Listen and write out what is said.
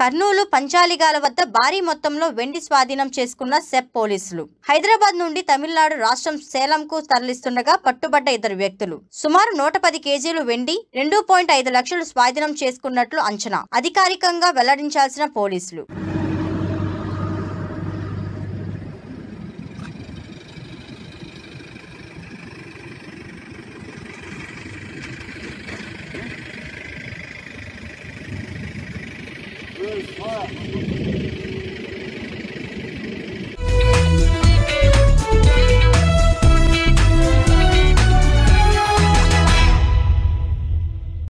కర్నూలు పంచాలిగాల వద్ద భారీ మొత్తంలో వెండి స్వాధీనం చేసుకున్న సెబ్ పోలీసులు. హైదరాబాద్ నుండి తమిళనాడు రాష్ట్రం సేలంకు తరలిస్తుండగా పట్టుబడ్డ ఇద్దరు వ్యక్తులు సుమారు 110 కేజీలు వెండి 2.5 లక్షలు స్వాధీనం చేసుకున్నట్లు అంచనా. అధికారికంగా వెల్లడించాల్సిన పోలీసులు. All right.